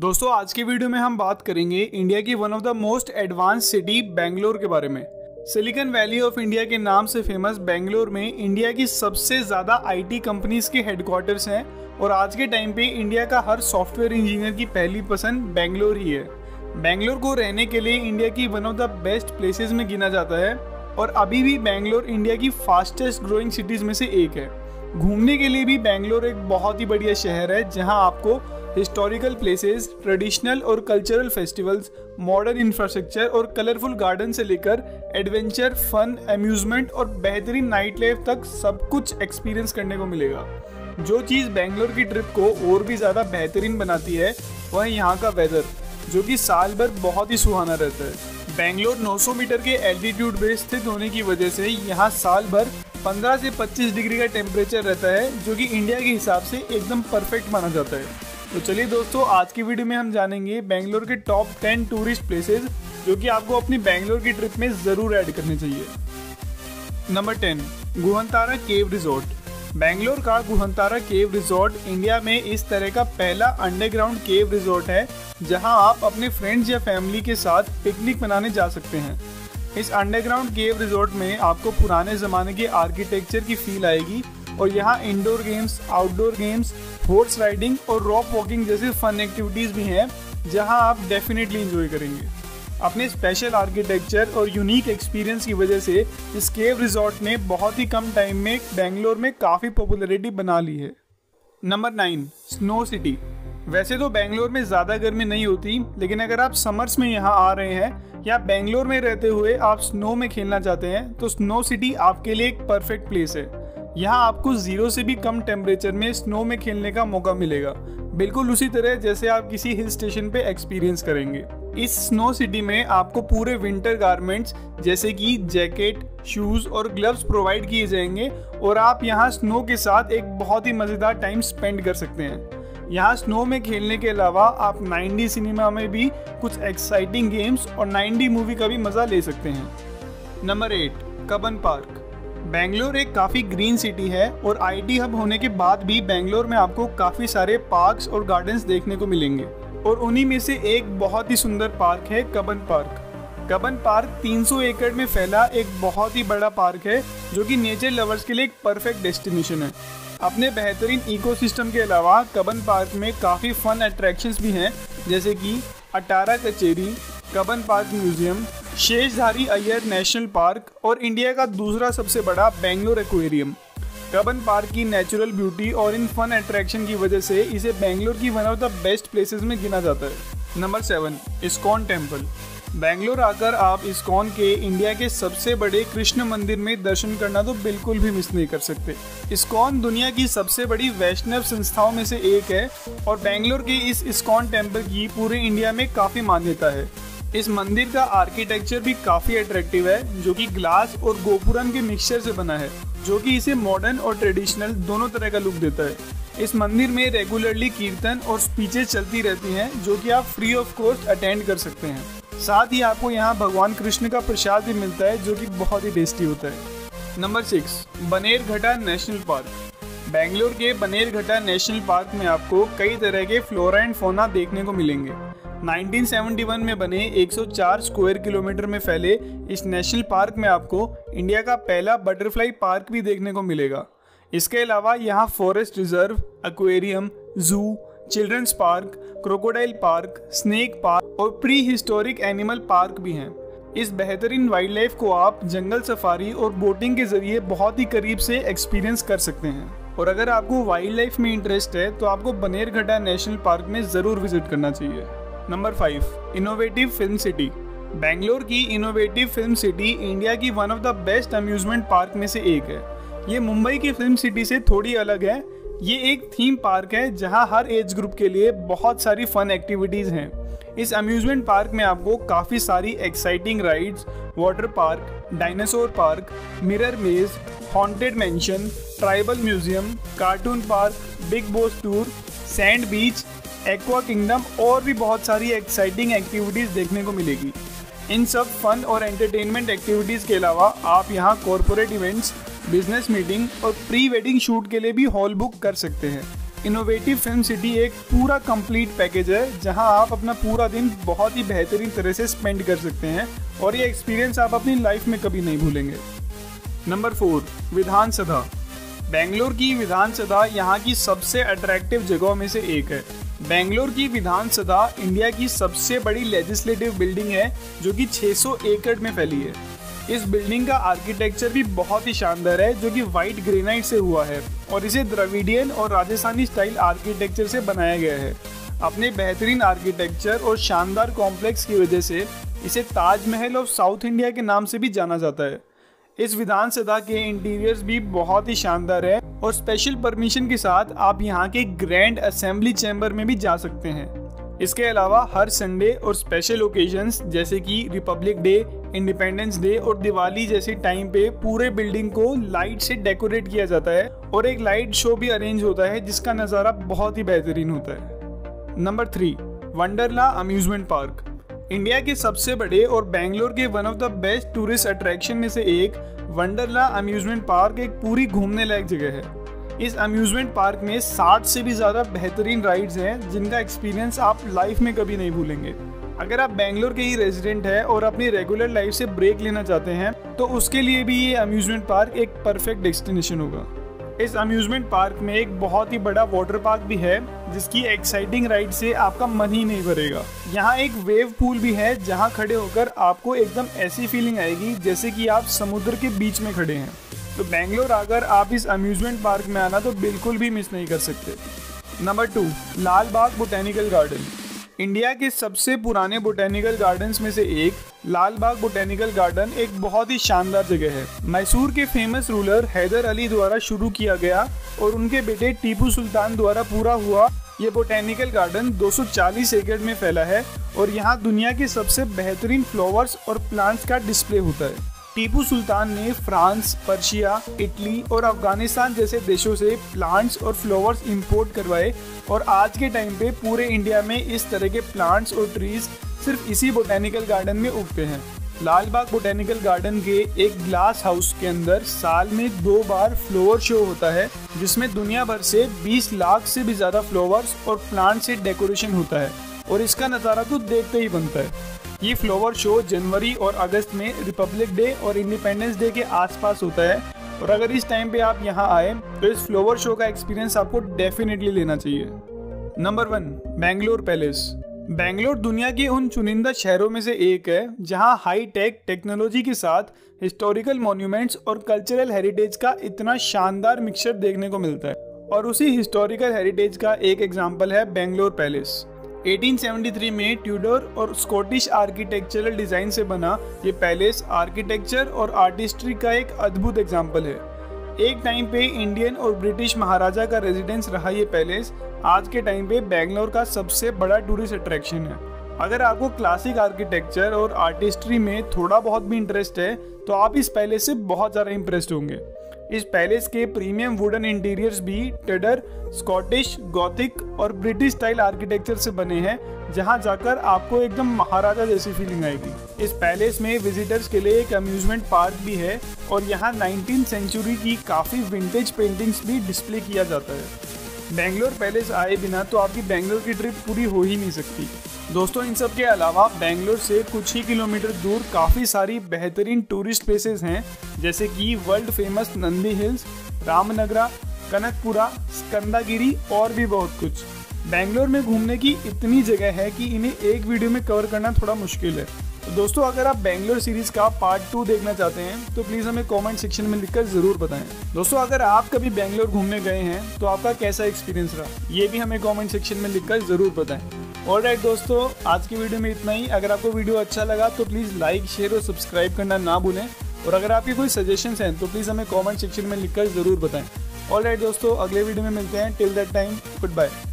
दोस्तों आज की वीडियो में हम बात करेंगे इंडिया की one of the most advance city Bangalore के बारे में। सिलिकॉन वैली ऑफ इंडिया के नाम से फेमस बेंगलोर में इंडिया की सबसे ज़्यादा आईटी कंपनीज के हेडक्वार्टर्स हैं और आज के टाइम पे इंडिया का हर सॉफ्टवेयर इंजीनियर की पहली पसंद बेंगलोर ही है। बेंगलोर को रहने के लिए इंडिया की one of the best places में गिना जाता है और अभी भी बेंगलोर इंडिया की फास्टेस्ट ग्रोइंग सिटीज़ में से एक है। घूमने के लिए भी बेंगलोर एक बहुत ही बढ़िया शहर है जहां आपको हिस्टोरिकल प्लेसेस, ट्रेडिशनल और कल्चरल फेस्टिवल्स, मॉडर्न इंफ्रास्ट्रक्चर और कलरफुल गार्डन से लेकर एडवेंचर, फन, अम्यूजमेंट और बेहतरीन नाइट लाइफ तक सब कुछ एक्सपीरियंस करने को मिलेगा। जो चीज़ बेंगलोर की ट्रिप को और भी ज़्यादा बेहतरीन बनाती है वह यहाँ का वेदर, जो कि साल भर बहुत ही सुहाना रहता है। बेंगलोर 900 मीटर के एल्टीट्यूड पर स्थित होने की वजह से यहाँ साल भर 15 से 25 डिग्री का टेम्परेचर रहता है, जो कि इंडिया के हिसाब से एकदम परफेक्ट माना जाता है। तो चलिए दोस्तों, आज की वीडियो में हम जानेंगे बेंगलोर के टॉप 10 टूरिस्ट प्लेसेस जो कि आपको अपनी बेंगलोर की ट्रिप में ज़रूर ऐड करने चाहिए। Number 10, Guhantara cave resort. Bangalore का गुहंतारा केव रिजॉर्ट इंडिया में इस तरह का पहला अंडरग्राउंड केव रिजॉर्ट है जहाँ आप अपने फ्रेंड्स या फैमिली के साथ पिकनिक मनाने जा सकते हैं। इस अंडरग्राउंड केव रिजॉर्ट में आपको पुराने ज़माने के आर्किटेक्चर की फील आएगी और यहाँ indoor games, outdoor games, horse riding और रॉक वॉकिंग जैसी फन एक्टिविटीज़ भी हैं जहाँ आप डेफिनेटली एंजॉय करेंगे। अपने स्पेशल आर्किटेक्चर और यूनिक एक्सपीरियंस की वजह से इस केव रिजॉर्ट ने बहुत ही कम टाइम में बेंगलोर में काफ़ी पॉपुलैरिटी बना ली है। Number 9, snow city. वैसे तो बेंगलोर में ज़्यादा गर्मी नहीं होती, लेकिन अगर आप समर्स में यहाँ आ रहे हैं या बेंगलोर में रहते हुए आप स्नो में खेलना चाहते हैं तो स्नो सिटी आपके लिए एक परफेक्ट प्लेस है। यहाँ आपको 0 से भी कम टेम्परेचर में स्नो में खेलने का मौका मिलेगा, बिल्कुल उसी तरह जैसे आप किसी हिल स्टेशन पे एक्सपीरियंस करेंगे। इस स्नो सिटी में आपको पूरे विंटर गारमेंट्स जैसे कि जैकेट, शूज़ और ग्लव्स प्रोवाइड किए जाएंगे और आप यहाँ स्नो के साथ एक बहुत ही मज़ेदार टाइम स्पेंड कर सकते हैं। यहाँ स्नो में खेलने के अलावा आप 90 सिनेमा में भी कुछ एक्साइटिंग गेम्स और 90 मूवी का भी मज़ा ले सकते हैं। Number 8, Cubbon park. बेंगलोर एक काफ़ी ग्रीन सिटी है और आईटी हब होने के बाद भी बेंगलोर में आपको काफ़ी सारे पार्क्स और गार्डन्स देखने को मिलेंगे और उन्हीं में से एक बहुत ही सुंदर पार्क है कबन पार्क। कबन पार्क 300 एकड़ में फैला एक बहुत ही बड़ा पार्क है जो कि नेचर लवर्स के लिए एक परफेक्ट डेस्टिनेशन है। अपने बेहतरीन इकोसिस्टम के अलावा कबन पार्क में काफ़ी फन अट्रैक्शंस भी हैं जैसे कि 18 Kacheri, Cubbon park museum, Sheshadri Iyer national park और इंडिया का दूसरा सबसे बड़ा बेंगलोर एक्वेरियम। कबन पार्क की नेचुरल ब्यूटी और इन फन अट्रैक्शन की वजह से इसे बेंगलोर की one of the best places में गिना जाता है। Number 7, ISKCON temple. बेंगलोर आकर आप इस्कॉन के इंडिया के सबसे बड़े कृष्ण मंदिर में दर्शन करना तो बिल्कुल भी मिस नहीं कर सकते। इस्कॉन दुनिया की सबसे बड़ी वैष्णव संस्थाओं में से एक है और बेंगलोर के इस इस्कॉन टेम्पल की पूरे इंडिया में काफ़ी मान्यता है। इस मंदिर का आर्किटेक्चर भी काफ़ी अट्रैक्टिव है जो कि ग्लास और गोपुरम के मिक्सचर से बना है, जो कि इसे मॉडर्न और ट्रेडिशनल दोनों तरह का लुक देता है। इस मंदिर में रेगुलरली कीर्तन और स्पीचेज चलती रहती हैं जो कि आप फ्री ऑफ कॉस्ट अटेंड कर सकते हैं। साथ ही आपको यहाँ भगवान कृष्ण का प्रसाद भी मिलता है जो कि बहुत ही टेस्टी होता है। Number 6, Bannerghatta national park. Bangalore के बनेरघट्टा नेशनल पार्क में आपको कई तरह के फ्लोरा एंड फौना देखने को मिलेंगे। 1971 में बने 104 स्क्वायर किलोमीटर में फैले इस नेशनल पार्क में आपको इंडिया का पहला बटरफ्लाई पार्क भी देखने को मिलेगा। इसके अलावा यहाँ forest reserve, aquarium, zoo, children's park, crocodile park, snake park और प्री हिस्टोरिक एनिमल पार्क भी हैं। इस बेहतरीन वाइल्ड लाइफ को आप जंगल सफारी और बोटिंग के जरिए बहुत ही करीब से एक्सपीरियंस कर सकते हैं और अगर आपको वाइल्ड लाइफ में इंटरेस्ट है तो आपको बनेरघट्टा नेशनल पार्क में ज़रूर विजिट करना चाहिए। Number 5, innovative film city. Bangalore की इनोवेटिव फिल्म सिटी इंडिया की one of the best amusement park में से एक है। ये मुंबई की फिल्म सिटी से थोड़ी अलग है। ये एक थीम पार्क है जहां हर एज ग्रुप के लिए बहुत सारी फन एक्टिविटीज़ हैं। इस अम्यूजमेंट पार्क में आपको काफ़ी सारी exciting rides, water park, dinosaur park, mirror maze, haunted mansion, tribal museum, cartoon park, big boss tour, sand beach, aqua kingdom और भी बहुत सारी एक्साइटिंग एक्टिविटीज़ देखने को मिलेगी। इन सब फन और एंटरटेनमेंट एक्टिविटीज़ के अलावा आप यहाँ कॉर्पोरेट इवेंट्स, बिजनेस मीटिंग और प्री वेडिंग शूट के लिए भी हॉल बुक कर सकते हैं। इनोवेटिव फिल्म सिटी एक पूरा कंप्लीट पैकेज है जहां आप अपना पूरा दिन बहुत ही बेहतरीन तरह से स्पेंड कर सकते हैं और ये एक्सपीरियंस आप अपनी लाइफ में कभी नहीं भूलेंगे। नंबर 4, विधान सौधा। बेंगलोर की विधान सौधा यहाँ की सबसे अट्रैक्टिव जगहों में से एक है। बेंगलोर की विधान सौधा इंडिया की सबसे बड़ी लेजिस्लेटिव बिल्डिंग है जो कि 600 एकड़ में फैली है। इस बिल्डिंग का आर्किटेक्चर भी बहुत ही शानदार है जो कि वाइट ग्रेनाइट से हुआ है और इसे द्रविडियन और राजस्थानी स्टाइल आर्किटेक्चर से बनाया गया है। अपने बेहतरीन आर्किटेक्चर और शानदार कॉम्प्लेक्स की वजह से इसे ताजमहल ऑफ साउथ इंडिया के नाम से भी जाना जाता है। इस विधान सौधा के इंटीरियर्स भी बहुत ही शानदार है और स्पेशल परमिशन के साथ आप यहाँ के ग्रैंड असेंबली चैम्बर में भी जा सकते हैं। इसके अलावा हर संडे और स्पेशल ओकेजन्स जैसे कि रिपब्लिक डे, इंडिपेंडेंस डे और दिवाली जैसे टाइम पे पूरे बिल्डिंग को लाइट से डेकोरेट किया जाता है और एक लाइट शो भी अरेंज होता है जिसका नज़ारा बहुत ही बेहतरीन होता है। Number 3, Wonderla amusement park. India के सबसे बड़े और बेंगलोर के one of the best tourist attraction में से एक वंडरला अम्यूजमेंट पार्क एक पूरी घूमने लायक जगह है। इस अम्यूजमेंट पार्क में 60 से भी ज़्यादा बेहतरीन राइड्स हैं जिनका एक्सपीरियंस आप लाइफ में कभी नहीं भूलेंगे। अगर आप बेंगलोर के ही रेजिडेंट हैं और अपनी रेगुलर लाइफ से ब्रेक लेना चाहते हैं तो उसके लिए भी ये अम्यूजमेंट पार्क एक परफेक्ट डेस्टिनेशन होगा। इस अम्यूजमेंट पार्क में एक बहुत ही बड़ा वाटर पार्क भी है जिसकी एक्साइटिंग राइड से आपका मन ही नहीं भरेगा। यहाँ एक वेव पूल भी है जहाँ खड़े होकर आपको एकदम ऐसी फीलिंग आएगी जैसे कि आप समुद्र के बीच में खड़े हैं। तो बेंगलोर आकर आप इस अम्यूजमेंट पार्क में आना तो बिल्कुल भी मिस नहीं कर सकते। Number 2, Lal Bagh botanical garden. India के सबसे पुराने बोटेनिकल गार्डन्स में से एक लाल बाग बोटेनिकल गार्डन एक बहुत ही शानदार जगह है। मैसूर के फेमस रूलर हैदर अली द्वारा शुरू किया गया और उनके बेटे टीपू सुल्तान द्वारा पूरा हुआ ये बोटेनिकल गार्डन 240 एकड़ में फैला है और यहाँ दुनिया के सबसे बेहतरीन फ्लावर्स और प्लांट्स का डिस्प्ले होता है। टीपू सुल्तान ने फ्रांस, पर्शिया, इटली और अफगानिस्तान जैसे देशों से प्लांट्स और फ्लावर्स इंपोर्ट करवाए और आज के टाइम पे पूरे इंडिया में इस तरह के प्लांट्स और ट्रीज सिर्फ इसी बोटेनिकल गार्डन में उगते हैं। लाल बाग बोटेनिकल गार्डन के एक ग्लास हाउस के अंदर साल में 2 बार फ्लावर शो होता है जिसमें दुनिया भर से 20 लाख से भी ज़्यादा फ्लावर्स और प्लांट से डेकोरेशन होता है और इसका नज़ारा तो देखते ही बनता है। ये फ्लावर शो जनवरी और अगस्त में रिपब्लिक डे और इंडिपेंडेंस डे के आसपास होता है और अगर इस टाइम पे आप यहाँ आए तो इस फ्लावर शो का एक्सपीरियंस आपको डेफिनेटली लेना चाहिए। Number 1, Bangalore palace. बेंगलोर दुनिया के उन चुनिंदा शहरों में से एक है जहाँ हाई टेक टेक्नोलॉजी के साथ हिस्टोरिकल मोन्यूमेंट्स और कल्चरल हेरिटेज का इतना शानदार मिक्सचर देखने को मिलता है और उसी हिस्टोरिकल हेरिटेज का एक एग्जाम्पल है बेंगलोर पैलेस। 1873 में ट्यूडर और स्कॉटिश आर्किटेक्चरल डिज़ाइन से बना ये पैलेस आर्किटेक्चर और आर्टिस्ट्री का एक अद्भुत एग्जाम्पल है। एक टाइम पे इंडियन और ब्रिटिश महाराजा का रेजिडेंस रहा ये पैलेस आज के टाइम पे बेंगलोर का सबसे बड़ा टूरिस्ट अट्रैक्शन है। अगर आपको क्लासिक आर्किटेक्चर और आर्टिस्ट्री में थोड़ा बहुत भी इंटरेस्ट है तो आप इस पैलेस से बहुत ज़्यादा इम्प्रेस्ड होंगे। इस पैलेस के प्रीमियम वुडन इंटीरियर्स भी टेडर, स्कॉटिश, गॉथिक और ब्रिटिश स्टाइल आर्किटेक्चर से बने हैं जहां जाकर आपको एकदम महाराजा जैसी फीलिंग आएगी। इस पैलेस में विजिटर्स के लिए एक अम्यूजमेंट पार्क भी है और यहां 19th सेंचुरी की काफ़ी विंटेज पेंटिंग्स भी डिस्प्ले किया जाता है। बेंगलोर पैलेस आए बिना तो आपकी बेंगलोर की ट्रिप पूरी हो ही नहीं सकती। दोस्तों, इन सब के अलावा बेंगलोर से कुछ ही किलोमीटर दूर काफ़ी सारी बेहतरीन टूरिस्ट प्लेसेस हैं जैसे कि world famous Nandi hills, Ramanagara, Kanakapura, Skandagiri और भी बहुत कुछ। बेंगलोर में घूमने की इतनी जगह है कि इन्हें एक वीडियो में कवर करना थोड़ा मुश्किल है। तो दोस्तों, अगर आप बेंगलोर सीरीज़ का पार्ट 2 देखना चाहते हैं तो प्लीज़ हमें कमेंट सेक्शन में लिखकर ज़रूर बताएं। दोस्तों, अगर आप कभी बेंगलोर घूमने गए हैं तो आपका कैसा एक्सपीरियंस रहा, ये भी हमें कमेंट सेक्शन में लिखकर ज़रूर बताएं। ऑलराइट दोस्तों, आज की वीडियो में इतना ही। अगर आपको वीडियो अच्छा लगा तो प्लीज़ लाइक, शेयर और सब्सक्राइब करना ना भूलें और अगर आपके कोई सजेशंस हैं तो प्लीज़ हमें कमेंट सेक्शन में लिखकर ज़रूर बताएं। ऑलराइट दोस्तों, अगले वीडियो में मिलते हैं। Till that time, good bye.